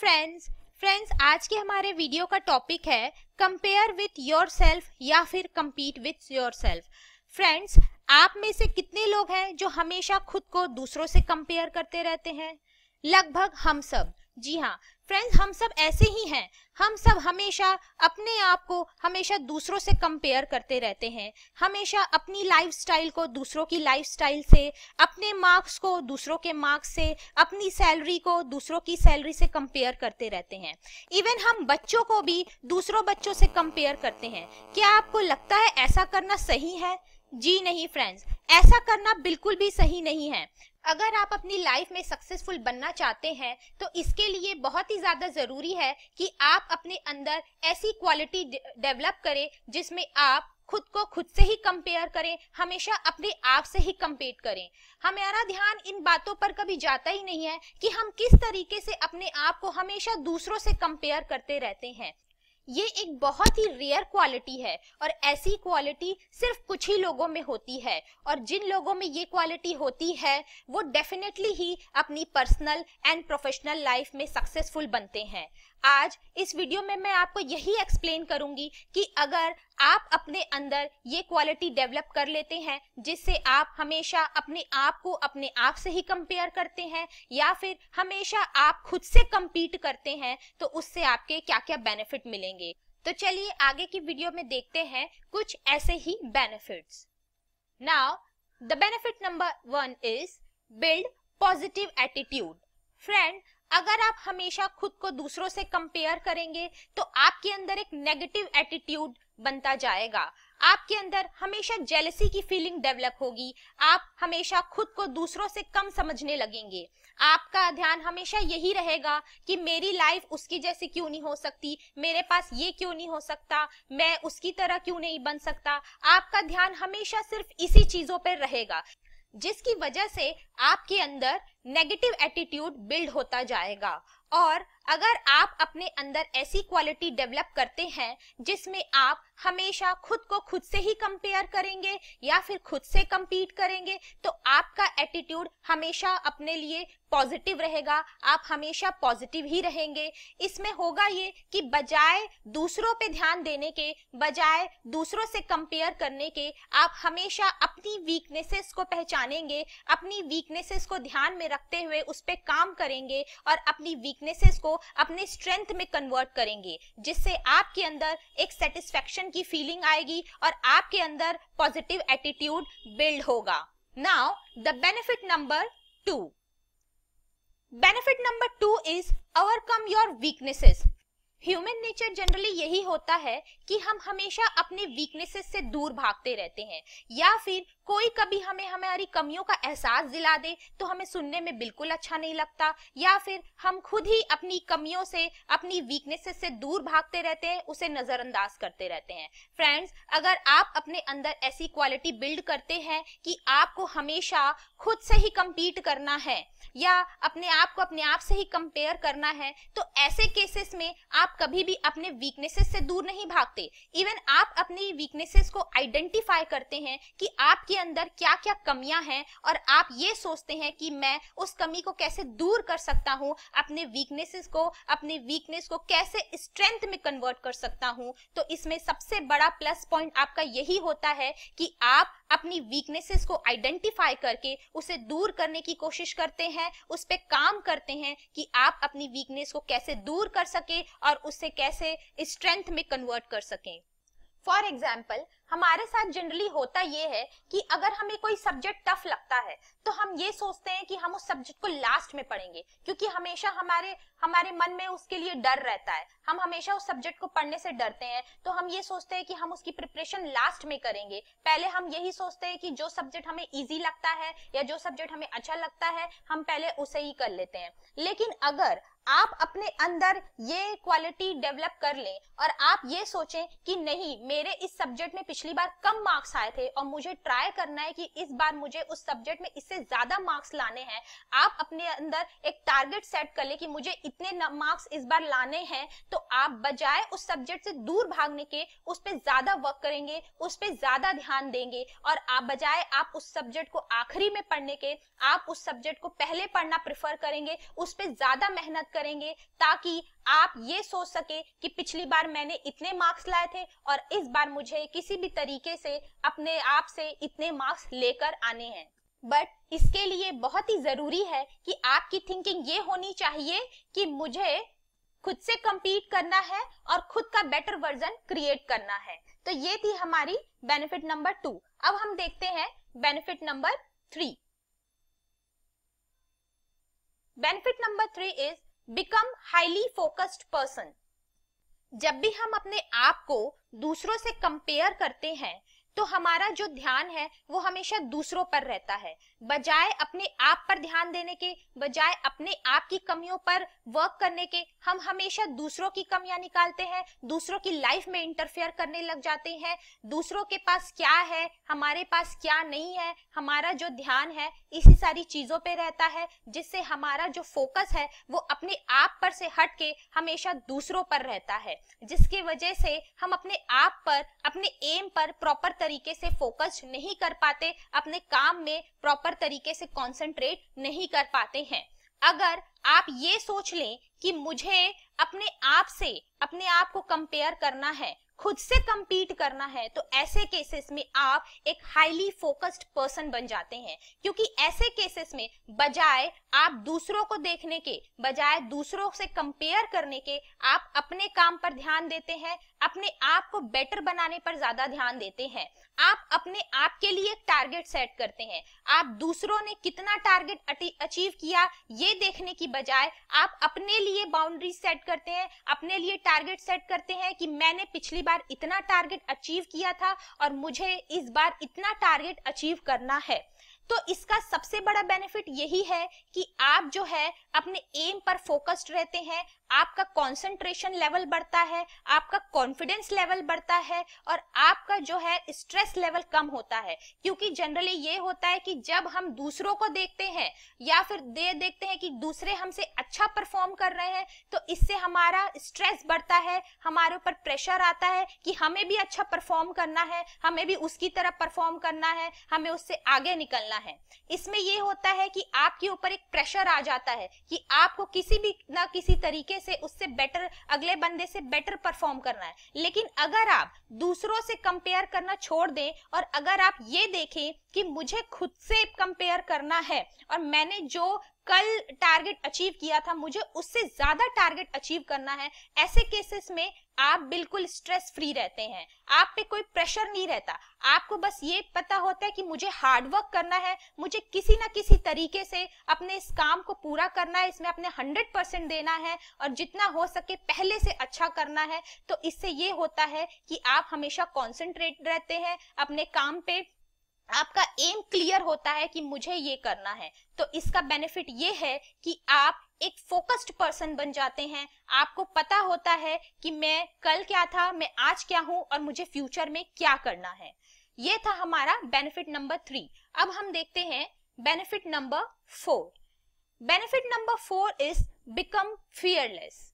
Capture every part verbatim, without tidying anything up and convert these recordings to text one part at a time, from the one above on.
Friends friends आज के हमारे वीडियो का टॉपिक है कंपेयर विथ योरसेल्फ या फिर कंपीट विथ योरसेल्फ। फ्रेंड्स, आप में से कितने लोग हैं जो हमेशा खुद को दूसरों से कंपेयर करते रहते हैं? लगभग हम सब। जी हाँ फ्रेंड्स, हम सब ऐसे ही हैं। हम सब हमेशा अपने आप को हमेशा दूसरों से कंपेयर करते रहते हैं, हमेशा अपनी लाइफस्टाइल को दूसरों की लाइफस्टाइल से, अपने मार्क्स को दूसरों के मार्क्स से, अपनी सैलरी को दूसरों की सैलरी से कंपेयर करते रहते हैं। इवन हम बच्चों को भी दूसरों बच्चों से कंपेयर करते हैं। क्या आपको लगता है ऐसा करना सही है? जी नहीं फ्रेंड्स, ऐसा करना बिल्कुल भी सही नहीं है। अगर आप अपनी लाइफ में सक्सेसफुल बनना चाहते हैं तो इसके लिए बहुत ही ज़्यादा ज़रूरी है कि आप अपने अंदर ऐसी क्वालिटी डेवलप करें जिसमें आप खुद को खुद से ही कंपेयर करें, हमेशा अपने आप से ही कंपेयर करें। हमारा ध्यान इन बातों पर कभी जाता ही नहीं है कि हम किस तरीके से अपने आप को हमेशा दूसरों से कंपेयर करते रहते हैं। ये एक बहुत ही रेयर क्वालिटी है और ऐसी क्वालिटी सिर्फ कुछ ही लोगों में होती है, और जिन लोगों में ये क्वालिटी होती है वो डेफिनेटली ही अपनी पर्सनल एंड प्रोफेशनल लाइफ में सक्सेसफुल बनते हैं। आज इस वीडियो में मैं आपको यही एक्सप्लेन करूंगी कि अगर आप अपने अंदर ये क्वालिटी डेवलप कर लेते हैं जिससे आप हमेशा अपने आप को अपने आप से ही कंपेयर करते हैं या फिर हमेशा आप खुद से कंपीट करते हैं, तो उससे आपके क्या क्या बेनिफिट मिलेंगे। तो चलिए आगे की वीडियो में देखते हैं कुछ ऐसे ही benefits. Now the benefit number one is build positive attitude. Friend, अगर आप हमेशा खुद को दूसरों से कंपेयर करेंगे तो आपके अंदर एक नेगेटिव एटीट्यूड बनता जाएगा। आपके अंदर हमेशा जेलसी की फीलिंग डेवलप होगी, आप हमेशा खुद को दूसरों से कम समझने लगेंगे। आपका ध्यान हमेशा यही रहेगा कि मेरी लाइफ उसकी जैसी क्यों नहीं हो सकती, मेरे पास ये क्यों नहीं हो सकता, मैं उसकी तरह क्यों नहीं बन सकता। आपका ध्यान हमेशा सिर्फ इसी चीजों पर रहेगा, जिसकी वजह से आपके अंदर नेगेटिव एटीट्यूड बिल्ड होता जाएगा। और अगर आप अपने अंदर ऐसी क्वालिटी डेवलप करते हैं जिसमें आप हमेशा खुद को खुद से ही कंपेयर करेंगे या फिर खुद से कंपीट करेंगे, तो आपका एटीट्यूड हमेशा अपने लिए पॉजिटिव रहेगा, आप हमेशा पॉजिटिव ही रहेंगे। इसमें होगा ये कि बजाय दूसरों पे ध्यान देने के, बजाय दूसरों से कंपेयर करने के, आप हमेशा अपनी वीकनेसेस को पहचानेंगे, अपनी वीकनेसेस को ध्यान में रखते हुए उस पर काम करेंगे और अपनी वीकनेसेस को अपने स्ट्रेंथ में कन्वर्ट करेंगे, जिससे आपके अंदर एक सेटिस्फैक्शन की फीलिंग आएगी और आपके अंदर पॉजिटिव एटीट्यूड बिल्ड होगा। Now the benefit number two benefit number two is overcome your weaknesses. Human nature generally यही होता है कि हम हमेशा अपने वीकनेसेस से दूर भागते रहते हैं, या फिर कोई कभी हमें हमारी कमियों का एहसास दिला दे तो हमें सुनने में बिल्कुल अच्छा नहीं लगता, या फिर हम खुद ही अपनी कमियों से, अपनी वीकनेसेस से दूर भागते रहते हैं, उसे नज़रअंदाज करते रहते हैं। फ्रेंड्स, अगर आप अपने अंदर ऐसी क्वालिटी बिल्ड करते हैं कि आपको हमेशा खुद से ही कम्पीट करना है या अपने आप को अपने आप से ही कंपेयर करना है, तो ऐसे केसेस में आप कभी भी अपने वीकनेसेस से दूर नहीं भागते। इवन आप अपनी वीकनेसेस को आइडेंटिफाई करते हैं कि आपके अंदर क्या क्या कमियां हैं, और आप ये सोचते हैं कि मैं उस कमी को कैसे दूर कर सकता हूँ, अपने वीकनेसेस को, अपने वीकनेस को कैसे स्ट्रेंथ में कन्वर्ट कर सकता हूँ। तो इसमें सबसे बड़ा प्लस पॉइंट आपका यही होता है कि आप अपनी वीकनेसेस को आइडेंटिफाई करके उसे दूर करने की कोशिश करते हैं, उस पे काम करते हैं कि आप अपनी वीकनेस को कैसे दूर कर सके और उसे कैसे स्ट्रेंथ में कन्वर्ट कर सकें। फॉर एग्जाम्पल, हमारे साथ जनरली होता ये है कि अगर हमें कोई सब्जेक्ट टफ लगता है तो हम ये सोचते हैं कि हम उस सब्जेक्ट को लास्ट में पढ़ेंगे, क्योंकि हमेशा हमारे हमारे मन में उसके लिए डर रहता है, हम हमेशा उस सब्जेक्ट को पढ़ने से डरते हैं। तो हम ये सोचते हैं कि हम उसकी प्रिपरेशन लास्ट में करेंगे। पहले हम यही सोचते हैं कि जो सब्जेक्ट हमें ईजी लगता है या जो सब्जेक्ट हमें अच्छा लगता है, हम पहले उसे ही कर लेते हैं। लेकिन अगर आप अपने अंदर ये क्वालिटी डेवलप कर लें और आप ये सोचें कि नहीं, मेरे इस सब्जेक्ट में पिछली बार कम मार्क्स आए थे और मुझे ट्राई करना है कि इस बार मुझे उस सब्जेक्ट में इससे ज्यादा मार्क्स लाने हैं। आप अपने अंदर एक टारगेट सेट कर लें कि मुझे इतने मार्क्स इस बार लाने हैं, तो आप बजाय उस सब्जेक्ट से दूर भागने के उस पर ज्यादा वर्क करेंगे, उस पर ज्यादा ध्यान देंगे, और आप बजाय आप उस सब्जेक्ट को आखिरी में पढ़ने के, आप उस सब्जेक्ट को पहले पढ़ना प्रेफर करेंगे, उस पर ज्यादा मेहनत करेंगे ताकि आप ये सोच सके कि पिछली बार मैंने इतने मार्क्स लाए थे और इस बार मुझे किसी भी तरीके से अपने आप से इतने मार्क्स लेकर आने हैं। बट इसके लिए बहुत ही जरूरी है कि आपकी थिंकिंग ये होनी चाहिए कि मुझे खुद से कम्पीट करना है और खुद का बेटर वर्जन क्रिएट करना है। तो ये थी हमारी बेनिफिट नंबर टू। अब हम देखते हैं benefit number three. Benefit number three is become highly focused person. जब भी हम अपने आप को दूसरों से कंपेयर करते हैं तो हमारा जो ध्यान है वो हमेशा दूसरों पर रहता है, बजाय अपने आप पर ध्यान देने के, बजाय अपने आप की कमियों पर वर्क करने के हम हमेशा दूसरों की कमियां निकालते हैं, दूसरों की लाइफ में इंटरफेयर करने लग जाते हैं। दूसरों के पास क्या है, हमारे पास क्या नहीं है, हमारा जो ध्यान है इसी सारी चीजों पे रहता है, जिससे हमारा जो फोकस है वो अपने आप पर से हट के हमेशा दूसरों पर रहता है, जिसकी वजह से हम अपने आप पर, अपने एम पर प्रॉपर तरीके से फोकस नहीं कर पाते, अपने काम में प्रॉपर तरीके से कंसंट्रेट नहीं कर पाते हैं। अगर आप ये सोच लें कि मुझे अपने आप से, अपने आप को कंपेयर करना है, खुद से कंपीट करना है, तो ऐसे केसेस में आप एक हाईली फोकस्ड पर्सन बन जाते हैं, क्योंकि ऐसे केसेस में बजाय आप दूसरों को देखने के, बजाय दूसरों से कंपेयर करने के, आप अपने काम पर ध्यान देते हैं, अपने आप को बेटर बनाने पर ज्यादा ध्यान देते हैं। आप अपने आप के लिए एक टारगेट सेट करते हैं, आप दूसरों ने कितना टारगेट अचीव किया ये देखने की बजाय आप अपने लिए बाउंड्री सेट करते हैं, अपने लिए टारगेट सेट करते हैं कि मैंने पिछली बार इतना टारगेट अचीव किया था और मुझे इस बार इतना टारगेट अचीव करना है। तो इसका सबसे बड़ा बेनिफिट यही है कि आप जो है अपने एम पर फोकस्ड रहते हैं, आपका कंसंट्रेशन लेवल बढ़ता है, आपका कॉन्फिडेंस लेवल बढ़ता है और आपका जो है स्ट्रेस लेवल कम होता है। क्योंकि जनरली ये होता है कि जब हम दूसरों को देखते हैं या फिर दे देखते हैं कि दूसरे हमसे अच्छा परफॉर्म कर रहे हैं तो इससे हमारा स्ट्रेस बढ़ता है, हमारे ऊपर प्रेशर आता है कि हमें भी अच्छा परफॉर्म करना है, हमें भी उसकी तरह परफॉर्म करना है, हमें उससे आगे निकलना है। इसमें यह होता है कि आपके ऊपर एक प्रेशर आ जाता है कि आपको किसी भी ना किसी तरीके से उससे बेटर, अगले बंदे से बेटर परफॉर्म करना है। लेकिन अगर आप दूसरों से कंपेयर करना छोड़ दें और अगर आप ये देखें कि मुझे खुद से कंपेयर करना है और मैंने जो कल टारगेट अचीव किया था मुझे उससे ज्यादा टारगेट अचीव करना है, ऐसे केसेस में आप बिल्कुल स्ट्रेस फ्री रहते हैं, आप पे कोई प्रेशर नहीं रहता, आपको बस ये पता होता है कि मुझे हार्ड वर्क करना है, मुझे किसी ना किसी तरीके से अपने इस काम को पूरा करना है, इसमें अपने हंड्रेड परसेंट देना है और जितना हो सके पहले से अच्छा करना है। तो इससे ये होता है कि आप हमेशा कॉन्सेंट्रेट रहते हैं अपने काम पे, आपका एम क्लियर होता है कि मुझे ये करना है। तो इसका बेनिफिट ये है कि आप एक फोकस्ड पर्सन बन जाते हैं, आपको पता होता है कि मैं कल क्या था, मैं आज क्या हूं और मुझे फ्यूचर में क्या करना है। ये था हमारा बेनिफिट नंबर थ्री। अब हम देखते हैं benefit number four. Benefit number four is become fearless.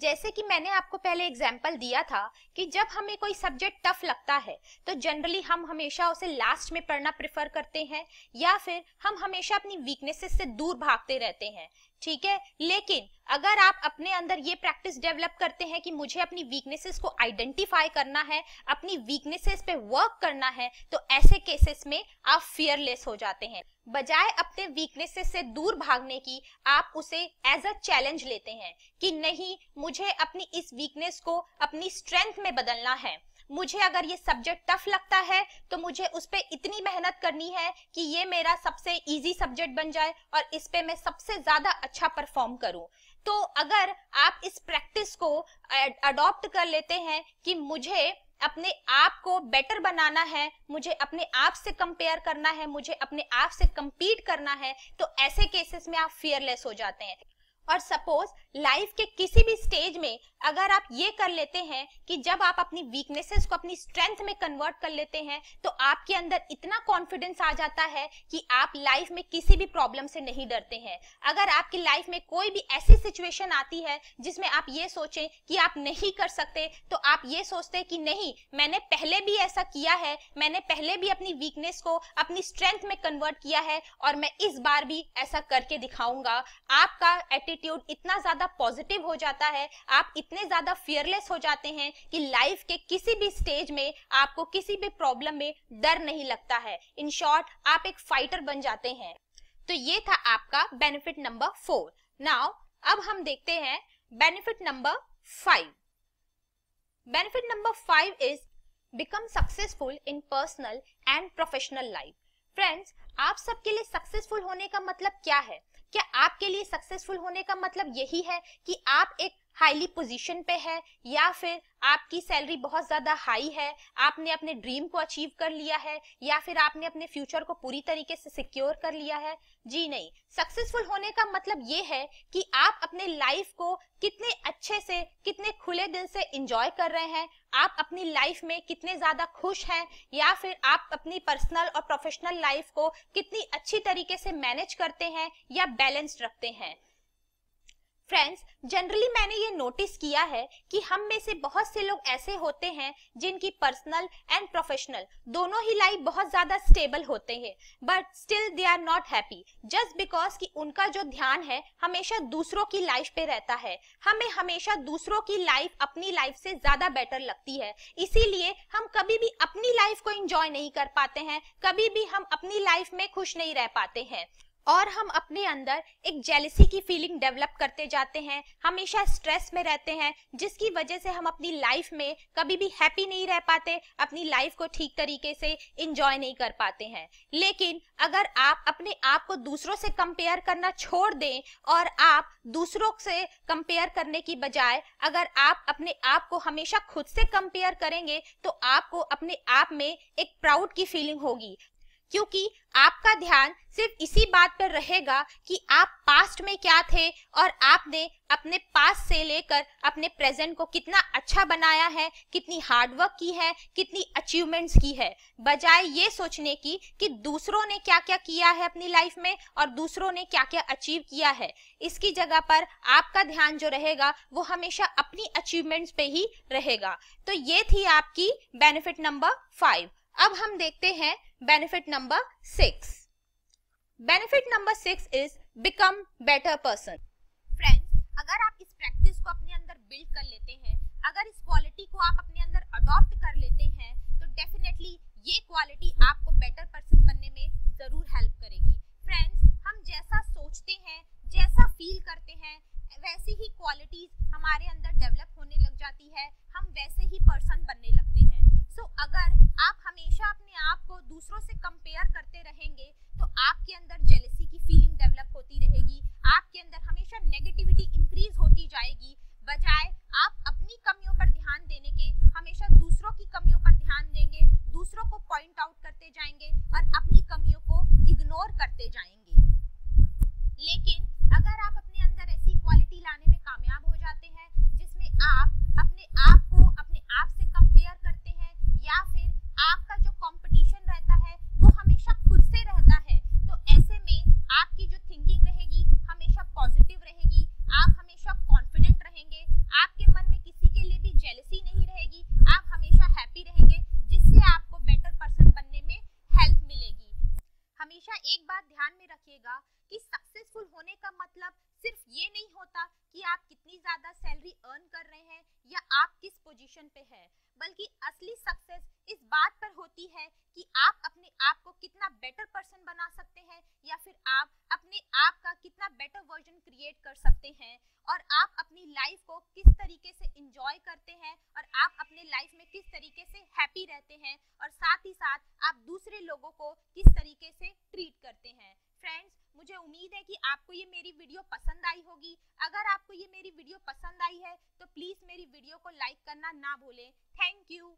जैसे कि मैंने आपको पहले एग्जाम्पल दिया था कि जब हमें कोई सब्जेक्ट टफ लगता है तो जनरली हम हमेशा उसे लास्ट में पढ़ना प्रेफर करते हैं या फिर हम हमेशा अपनी वीकनेसेस से दूर भागते रहते हैं, ठीक है। लेकिन अगर आप अपने अंदर ये प्रैक्टिस डेवलप करते हैं कि मुझे अपनी वीकनेसेस को आइडेंटिफाई करना है, अपनी वीकनेसेस पे वर्क करना है, तो ऐसे केसेस में आप फियरलेस हो जाते हैं। बजाय अपने वीकनेसेस से दूर भागने की आप उसे एज अ चैलेंज लेते हैं कि नहीं, मुझे अपनी इस वीकनेस को अपनी स्ट्रेंथ में बदलना है, मुझे अगर ये सब्जेक्ट टफ लगता है तो मुझे उस पर इतनी मेहनत करनी है कि ये मेरा सबसे इजी सब्जेक्ट बन जाए और इस पे मैं सबसे ज्यादा अच्छा परफॉर्म करूं। तो अगर आप इस प्रैक्टिस को अडॉप्ट कर लेते हैं कि मुझे अपने आप को बेटर बनाना है, मुझे अपने आप से कंपेयर करना है, मुझे अपने आप से कंपीट करना है, तो ऐसे केसेस में आप फियरलेस हो जाते हैं। और सपोज लाइफ के किसी भी स्टेज में अगर आप ये कर लेते हैं कि जब आप अपनी वीकनेसेस को अपनी स्ट्रेंथ में कन्वर्ट कर लेते हैं तो आपके अंदर इतना कॉन्फिडेंस आ जाता है कि आप लाइफ में किसी भी प्रॉब्लम से नहीं डरते हैं। अगर आपकी लाइफ में कोई भी ऐसी सिचुएशन आती है जिसमें आप ये सोचें कि आप नहीं कर सकते, तो आप ये सोचते कि नहीं, मैंने पहले भी ऐसा किया है, मैंने पहले भी अपनी वीकनेस को अपनी स्ट्रेंथ में कन्वर्ट किया है और मैं इस बार भी ऐसा करके दिखाऊंगा। आपका एटीट्यूड एटीट्यूड इतना ज्यादा पॉजिटिव हो जाता है, आप इतने ज्यादा फियरलेस हो जाते हैं कि लाइफ के किसी भी स्टेज में आपको किसी भी प्रॉब्लम में डर नहीं लगता है। इन शॉर्ट, आप एक फाइटर बन जाते हैं। तो ये था आपका बेनिफिट नंबर फोर। नाउ अब हम देखते हैं benefit number five. Benefit number five is become successful in personal and professional life. Friends, आप सबके लिए सक्सेसफुल होने का मतलब क्या है? क्या आपके लिए सक्सेसफुल होने का मतलब यही है कि आप एक हाईली पोजीशन पे है, या फिर आपकी सैलरी बहुत ज्यादा हाई है, आपने अपने ड्रीम को अचीव कर लिया है, या फिर आपने अपने फ्यूचर को पूरी तरीके से सिक्योर कर लिया है? जी नहीं, सक्सेसफुल होने का मतलब ये है कि आप अपने लाइफ को कितने अच्छे से, कितने खुले दिल से एंजॉय कर रहे हैं, आप अपनी लाइफ में कितने ज्यादा खुश हैं, या फिर आप अपनी पर्सनल और प्रोफेशनल लाइफ को कितनी अच्छी तरीके से मैनेज करते हैं या बैलेंस्ड रखते हैं। फ्रेंड्स, जनरली मैंने ये नोटिस किया है कि हम में से बहुत से लोग ऐसे होते हैं जिनकी पर्सनल एंड प्रोफेशनल दोनों ही लाइफ बहुत ज्यादा स्टेबल होते हैं, but still they are not happy, just because कि उनका जो ध्यान है हमेशा दूसरों की लाइफ पे रहता है। हमें हमेशा दूसरों की लाइफ अपनी लाइफ से ज्यादा बेटर लगती है, इसीलिए हम कभी भी अपनी लाइफ को एंजॉय नहीं कर पाते हैं, कभी भी हम अपनी लाइफ में खुश नहीं रह पाते हैं, और हम अपने अंदर एक जेलसी की फीलिंग डेवलप करते जाते हैं, हमेशा स्ट्रेस में रहते हैं, जिसकी वजह से हम अपनी लाइफ में कभी भी हैप्पी नहीं रह पाते, अपनी लाइफ को ठीक तरीके से एंजॉय नहीं कर पाते हैं। लेकिन अगर आप अपने आप को दूसरों से कंपेयर करना छोड़ दें और आप दूसरों से कंपेयर करने की बजाय अगर आप अपने आप को हमेशा खुद से कंपेयर करेंगे तो आपको अपने आप में एक प्राउड की फीलिंग होगी, क्योंकि आपका ध्यान सिर्फ इसी बात पर रहेगा कि आप पास्ट में क्या थे और आपने अपने पास्ट से लेकर अपने प्रेजेंट को कितना अच्छा बनाया है, कितनी हार्डवर्क की है, कितनी अचीवमेंट्स की है, बजाय ये सोचने की कि दूसरों ने क्या क्या किया है अपनी लाइफ में और दूसरों ने क्या क्या अचीव किया है। इसकी जगह पर आपका ध्यान जो रहेगा वो हमेशा अपनी अचीवमेंट्स पे ही रहेगा। तो ये थी आपकी बेनिफिट नंबर फाइव। अब हम देखते हैं benefit number six. Benefit number six is become better person. Friends, अगर आप इस प्रैक्टिस को अपने अंदर बिल्ड कर लेते हैं, अगर इस क्वालिटी को आप अपने अंदर अडॉप्ट कर लेते हैं, तो डेफिनेटली ये क्वालिटी आपको बेटर पर्सन बनने में जरूर हेल्प करेगी। फ्रेंड्स, हम जैसा सोचते हैं, जैसा फील करते हैं, वैसी ही क्वालिटीज हमारे अंदर डेवलप होने लग जाती है, हम वैसे ही पर्सन बनने लगते हैं। सो so, अगर आप हमेशा अपने आप को दूसरों से कंपेयर करते रहेंगे तो आपके अंदर जेलसी की फीलिंग डेवलप होती रहेगी, आपके अंदर हमेशा नेगेटिविटी इंक्रीज होती जाएगी, बजाय आप अपनी कमियों पर ध्यान देने के हमेशा दूसरों की कमियों पर ध्यान देंगे, दूसरों को पॉइंट आउट करते जाएंगे और अपनी कमियों को इग्नोर करते जाएंगे। लेकिन अगर आप अपने अंदर ऐसी क्वालिटी लाने में कामयाब हो जाते हैं जिसमें आप अपने आप को अपने आप से कंपेयर करते हैं, या फिर आपका जो कंपटीशन रहता है वो हमेशा खुद से रहता है, तो ऐसे में आपकी जो थिंकिंग रहेगी हमेशा पॉजिटिव रहेगी, आप हमेशा कॉन्फिडेंट रहेंगे, आपके मन में किसी के लिए भी जेलसी नहीं रहेगी, आप हमेशा हैप्पी रहेंगे, जिससे आपको बेटर पर्सन बनने में हेल्प मिलेगी। हमेशा एक बात ध्यान में रखिएगा कि सक्सेसफुल होने का मतलब सिर्फ ये नहीं होता कि आप कितनी ज्यादा सैलरी अर्न कर रहे हैं या आप किस पोजीशन पे हैं, बल्कि असली सक्सेस इस बात पर होती है कि आप अपने आप को कितना बेटर पर्सन बना सकते हैं, या फिर आप अपने आप का कितना बेटर वर्जन क्रिएट कर सकते हैं, और आप अपनी लाइफ को किस तरीके से एंजॉय करते हैं, और आप अपने लाइफ में किस तरीके से हैप्पी रहते हैं, और साथ ही साथ आप दूसरे लोगों को किस तरीके से ट्रीट करते हैं। फ्रेंड्स, मुझे उम्मीद है कि आपको ये मेरी वीडियो पसंद आई होगी। अगर आपको ये मेरी वीडियो पसंद आई है तो प्लीज़ मेरी वीडियो को लाइक करना ना भूलें। Thank you.